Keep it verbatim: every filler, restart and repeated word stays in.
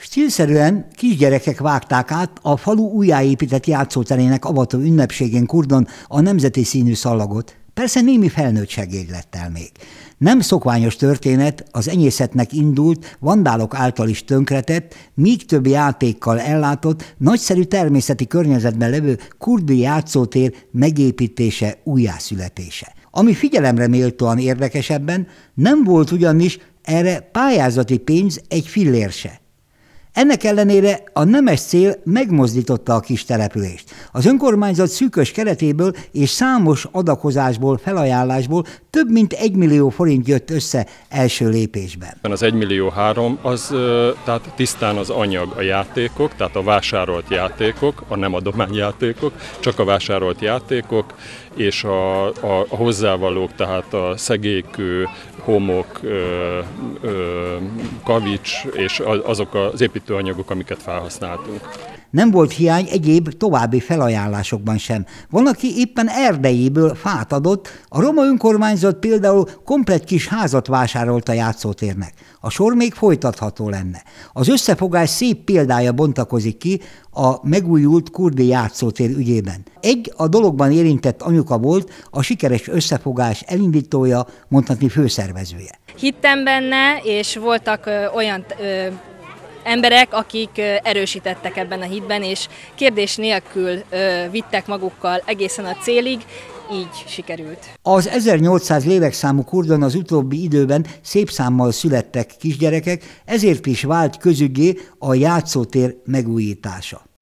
Stílszerűen kisgyerekek vágták át a falu újjáépített játszóterének avató ünnepségén Kurdon a nemzeti színű szallagot, persze némi felnőtt segédlettel még. Nem szokványos történet, az enyészetnek indult, vandálok által is tönkretett, még több játékkal ellátott, nagyszerű természeti környezetben levő kurdi játszótér megépítése, újjászületése. Ami figyelemre méltóan érdekesebben, nem volt ugyanis erre pályázati pénz egy fillér se. Ennek ellenére a nemes cél megmozdította a kis települést. Az önkormányzat szűkös keretéből és számos adakozásból, felajánlásból több mint egymillió forint jött össze első lépésben. Az egymillió három, az tehát tisztán az anyag, a játékok, tehát a vásárolt játékok, a nem adományjátékok, csak a vásárolt játékok, és a, a, a hozzávalók, tehát a szegélykő, homok, ö, ö, kavics és azok az építőanyagok, amiket felhasználtunk. Nem volt hiány egyéb további felajánlásokban sem. Van, aki éppen erdejéből fát adott, a roma önkormányzat például komplett kis házat vásárolt a játszótérnek. A sor még folytatható lenne. Az összefogás szép példája bontakozik ki a megújult kurdi játszótér ügyében. Egy a dologban érintett anyuka volt a sikeres összefogás elindítója, mondhatni főszervezője. Hittem benne, és voltak olyan ö, emberek, akik erősítettek ebben a hitben, és kérdés nélkül ö, vittek magukkal egészen a célig, így sikerült. Az ezernyolcszáz lélekszámú Kurdon az utóbbi időben szép számmal születtek kisgyerekek, ezért is vált közügyé a játszótér megújítása.